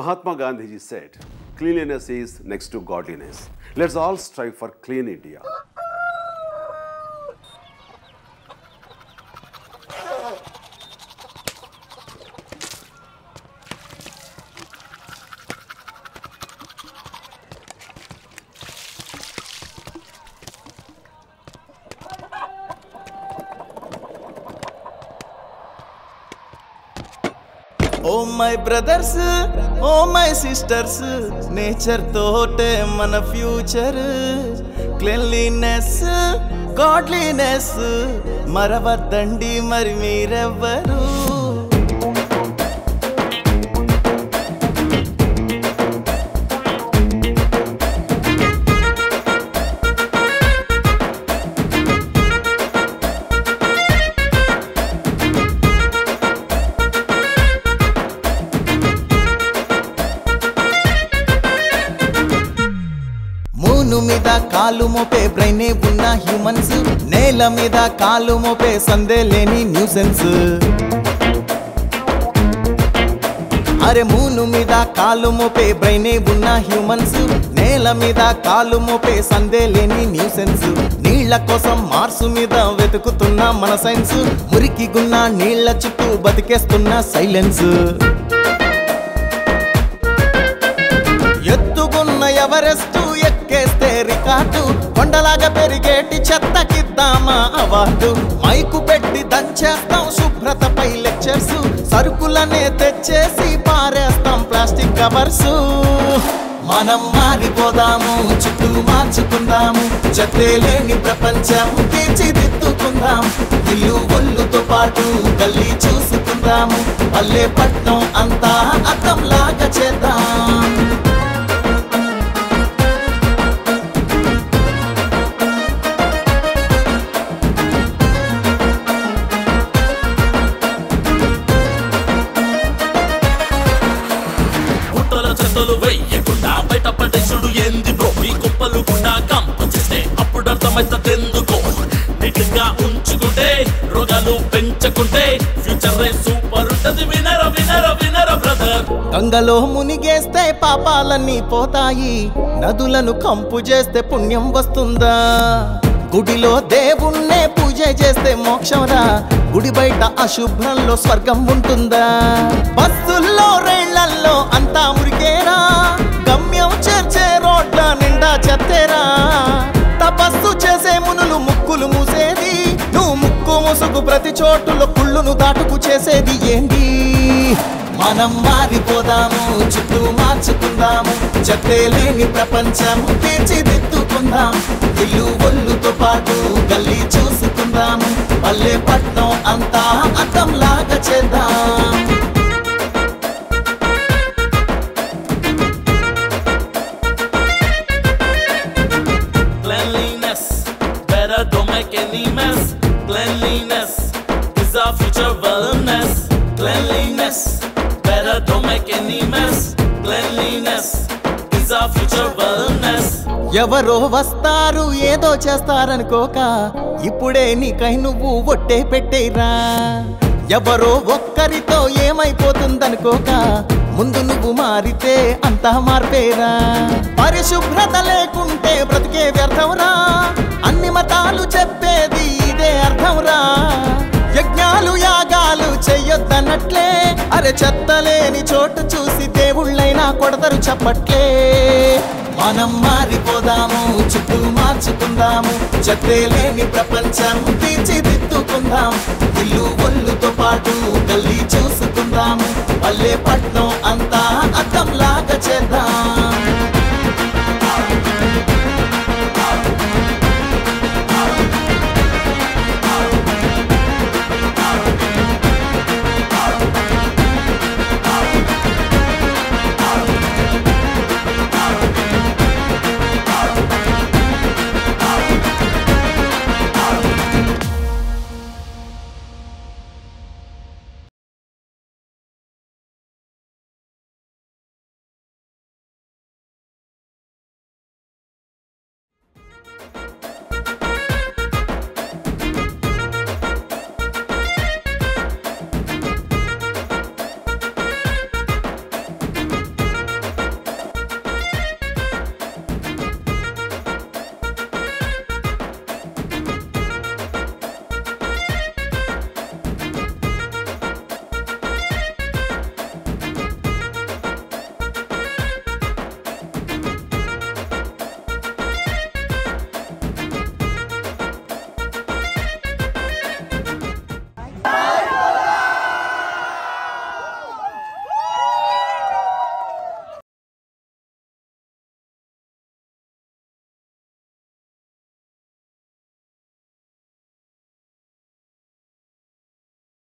Mahatma Gandhiji said, "Cleanliness is next to godliness. Let's all strive for clean India." Oh my brothers, oh my sisters, nature thote mana future, cleanliness, godliness, maravadandi mari meerevaru. మీద కాలు మోపే బ్రెయినే ఉన్న humans, నేల మీద కాలు మోపే సందే లేని nuisance. అరే మూను మీద కాలు మోపే బ్రెయినే ఉన్న హ్యూమన్స్, నేల మీద కాలు మోపే సందే లేని న్యూసెన్స్. నీళ్ల కోసం మార్సు మీద వెతుకుతున్న మన సైన్స్, మురికిగున్న నీళ్ల చుట్టూ బతికేస్తున్న సైలెన్స్. ఎత్తుకున్న ఎవరెస్టు ఎక్కేస్తే రికార్డు, కొండలాగా పెరిగేటి చెత్తకిద్దామా అవార్డు. మైకు పెట్టి దంచేస్తాం శుభ్రతపై లెక్చర్స్, సరుకులనే తెచ్చేసి పారేస్తాం ప్లాస్టిక్ కవర్స్. మనం మారిపోదాము, చుట్టూ మార్చుకుందాము, చెత్తే లేని ప్రపంచం తీర్చిదిద్దుకుందాం. ఇల్లు ఒళ్ళుతో పాటు గల్లీ చూసుకుందాము, పల్లె పట్టణం అంతా అర్థంలాగా చేద్దాం. ఉంచుకుంటే రోగాలు పెంచకుంటే ఫ్యూచర్ సూపర్ ఉంటది. వినర వినర వినర బ్రదర్. గంగలో మునిగేస్తే పాపాలన్నీ పోతాయి, నదులను కంపు చేస్తే పుణ్యం వస్తుందా? గుడిలో దేవుణ్ణే పూజ చేస్తే మోక్షం రా, గుడి బయట అశుభ్రంలో స్వర్గం ఉంటుందా? బస్సుల్లో రైళ్లల్లో అంతా మురికేరా, గమ్యం చేర్చే రోడ్ల నిండా చెత్తేరా. తపస్సు చేసే మునులు ముక్కులు మూసేది, నువ్వు ముక్కు ముసుగు ప్రతి చోటులో కుళ్ళును దాటుకు చేసేది ఏంటి? మనం మారిపోదాము, చుట్టూ మార్చుకుందాము, చెత్తే లేని ప్రపంచం తీర్చిదిద్దుకుందాం. ఇల్లు ఒళ్ళుతో పాటు గల్లీ చూసుకుందాము, పల్లె పట్టణం అంతా అర్థంలాగా చేద్దాం. Cleanliness is our future wellness. Cleanliness, better don't make any mess. Cleanliness is our future wellness. ఎవరో వస్తారు ఏదో చేస్తారనుకోక, ఇప్పుడే నీకై నువ్వు ఒట్టే పెట్టేరా. ఎవరో ఒక్కరితో ఏమైపోతుందనుకోక, ముందు నువ్వు మారితే అంతా మార్పేరా. పరిశుభ్రత లేకుంటే బ్రతికే వ్యర్థంరా, అన్ని మతాలు చెప్పేది ఇదే అర్థంరా. యజ్ఞాలు యాగాలు చెయ్యొద్దనట్లే, అరే చెత్తలేని చోటు చూసి దేవుళ్ళైనా కొడతరు చెప్పట్లే. మనం మారిపోదాము, చుట్టూ మార్చుకుందాము, చెత్తే లేని ప్రపంచం తీర్చిదిద్దుకుందాం. ఇల్లు ఒళ్ళుతో పాటు గల్లీ చూసుకుందాము, పల్లె పట్టణం అంత